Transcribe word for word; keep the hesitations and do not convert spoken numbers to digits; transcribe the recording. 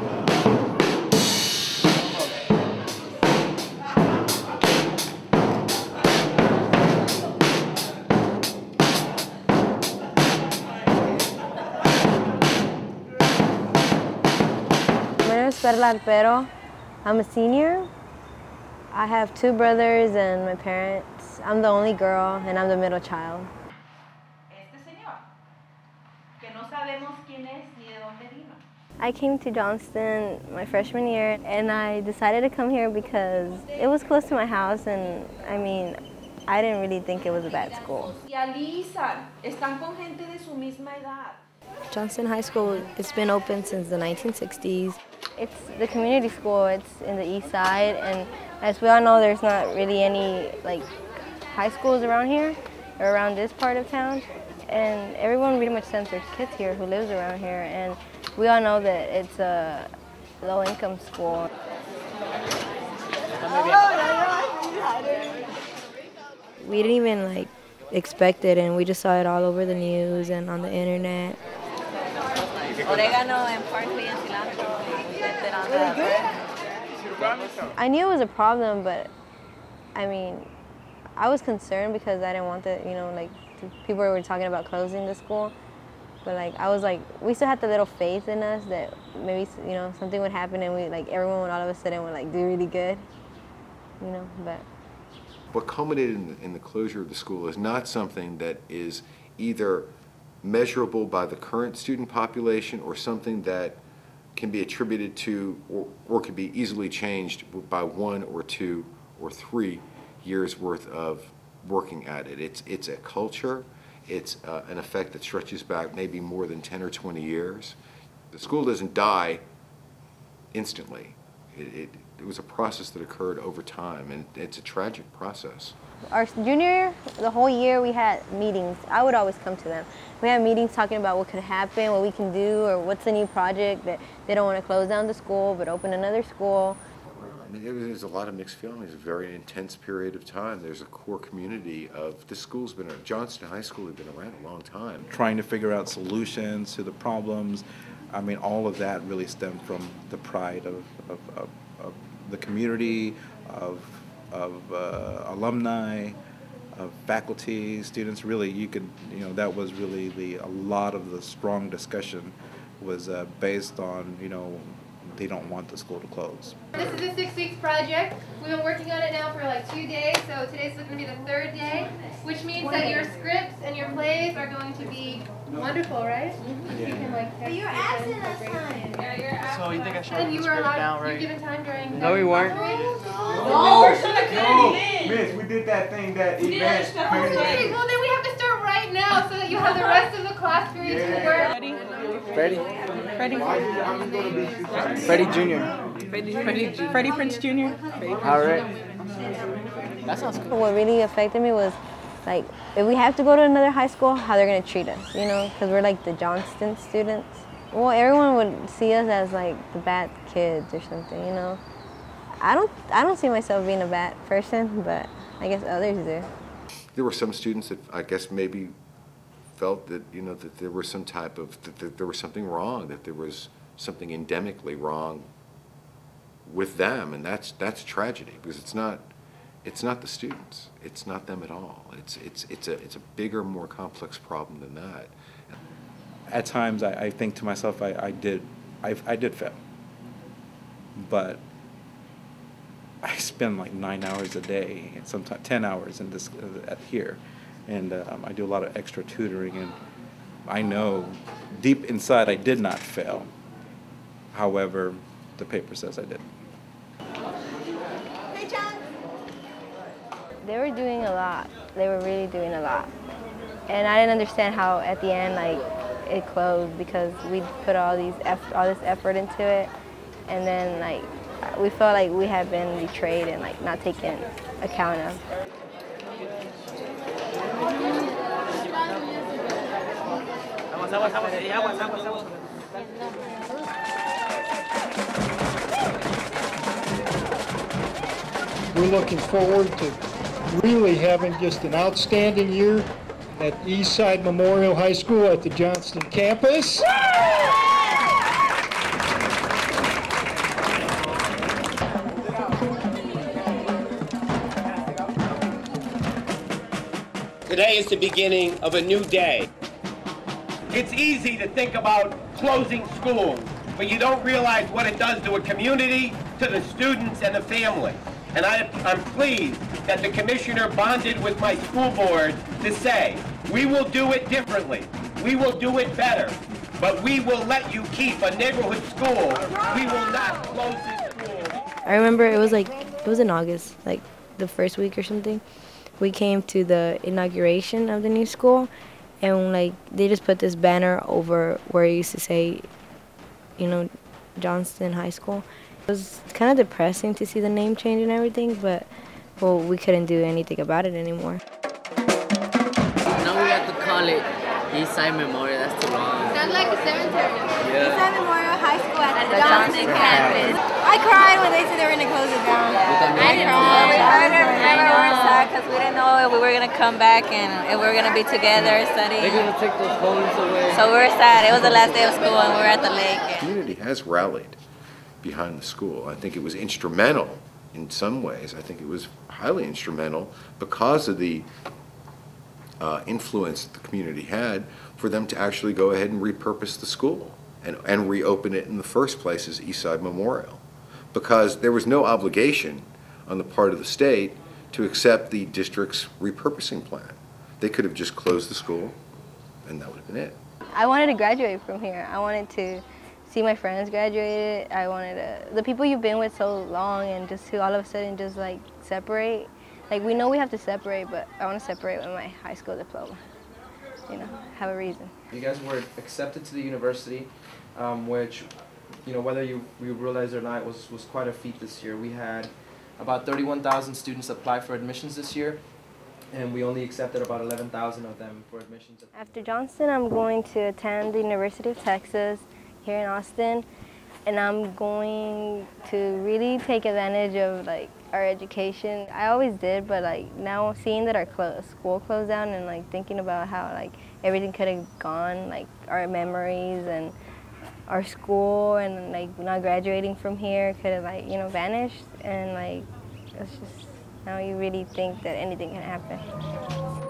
My name is Perla Arpero. I'm a senior. I have two brothers and my parents. I'm the only girl and I'm the middle child. I came to Johnston my freshman year and I decided to come here because it was close to my house and I mean, I didn't really think it was a bad school. Johnston High School, it's been open since the nineteen sixties. It's the community school, it's in the east side, and as we all know, there's not really any like high schools around here, or around this part of town, and everyone pretty much sends their kids here who lives around here, and we all know that it's a low-income school. We didn't even like expect it, and we just saw it all over the news and on the internet. I knew it was a problem, but I mean, I was concerned because I didn't want that, you know, like people were talking about closing the school, but like I was like, we still had the little faith in us that maybe, you know, something would happen and we like everyone would all of a sudden would like do really good, you know, but. What culminated in the, in the closure of the school is not something that is either measurable by the current student population or something that can be attributed to or, or could be easily changed by one or two or three years worth of working at it. It's, it's a culture, it's uh, an effect that stretches back maybe more than ten or twenty years. The school doesn't die instantly. It, it, it was a process that occurred over time, and it's a tragic process. Our junior year, the whole year we had meetings. I would always come to them. We had meetings talking about what could happen, what we can do, or what's a new project that they don't want to close down the school but open another school. I mean, it was, it was a lot of mixed feelings, a very intense period of time. There's a core community of, this school's been, Johnston High School has been around a long time. Trying to figure out solutions to the problems. I mean, all of that really stemmed from the pride of, of, of, of the community, of, of uh, alumni, of faculty, students. Really, you could, you know, that was really the, a lot of the strong discussion was uh, based on, you know, they don't want the school to close. This is a six-week project. We've been working on it now for like two days, so today's going to be the third day, which means that your scripts and your plays are going to be wonderful, right? Mm-hmm. Yeah. You can like. But you were absent last time. Yeah, you were absent. So you think I should have the script down, right? You were given time during. No, we weren't. No, we should have. No, miss, we did that thing that event. Well, then we have to start right now so that you have the rest of the class period to work. Freddie. Freddie. Freddie. Freddie Junior Freddie, Freddie, Freddie Prince Junior All right. That sounds cool. What really affected me was, like, if we have to go to another high school, how they're going to treat us, you know, because we're like the Johnston students. Well, everyone would see us as like the bad kids or something, you know. I don't, I don't see myself being a bad person, but I guess others do. There were some students that I guess maybe felt that, you know, that there was some type of, that, that there was something wrong, that there was something endemically wrong with them, and that's, that's tragedy because it's not, It's not the students. It's not them at all. It's, it's, it's, a, it's a bigger, more complex problem than that. At times, I, I think to myself, I, I, did, I, I did fail. But I spend like nine hours a day, and sometimes ten hours in this, uh, here. And um, I do a lot of extra tutoring, and I know deep inside I did not fail. However, the paper says I did. They were doing a lot. They were really doing a lot. And I didn't understand how at the end like it closed because we put all these effort, all this effort into it, and then like we felt like we had been betrayed and like not taken account of. We're looking forward to really having just an outstanding year at Eastside Memorial High School at the Johnston campus. Today is the beginning of a new day. It's easy to think about closing schools, but you don't realize what it does to a community, to the students, and the family. And I, I'm pleased that the commissioner bonded with my school board to say, we will do it differently, we will do it better, but we will let you keep a neighborhood school. We will not close this school. I remember it was like, it was in August, like the first week or something. We came to the inauguration of the new school, and like they just put this banner over where it used to say, you know, Johnston High School. It was kind of depressing to see the name change and everything, but well, we couldn't do anything about it anymore. Now we have to call it Eastside Memorial. That's too long. Sounds like a cemetery. Yeah. Eastside Memorial High School at the Johnston campus. I cried when they said they were going to close it down. Yeah. I cried. Because we didn't know if we were going to come back and if we were going to be together studying. They're going to take those phones away. So we were sad. It was the last day of school and we were at the lake. The community has rallied behind the school. I think it was instrumental in some ways. I think it was highly instrumental because of the uh, influence that the community had for them to actually go ahead and repurpose the school and, and reopen it in the first place as Eastside Memorial. Because there was no obligation on the part of the state to accept the district's repurposing plan. They could have just closed the school and that would have been it. I wanted to graduate from here. I wanted to see my friends graduated. I wanted to, the people you've been with so long and just who all of a sudden just like separate. Like we know we have to separate, but I want to separate with my high school diploma. You know, have a reason. You guys were accepted to the university, um, which, you know, whether you, you realize it or not, was, was quite a feat this year. We had about thirty-one thousand students apply for admissions this year, and we only accepted about eleven thousand of them for admissions. After Johnston, I'm going to attend the University of Texas here in Austin, and I'm going to really take advantage of like our education. I always did, but like now seeing that our clo school closed down and like thinking about how like everything could have gone, like our memories and our school and like not graduating from here could have like, you know, vanished, and like it's just now you really think that anything can happen.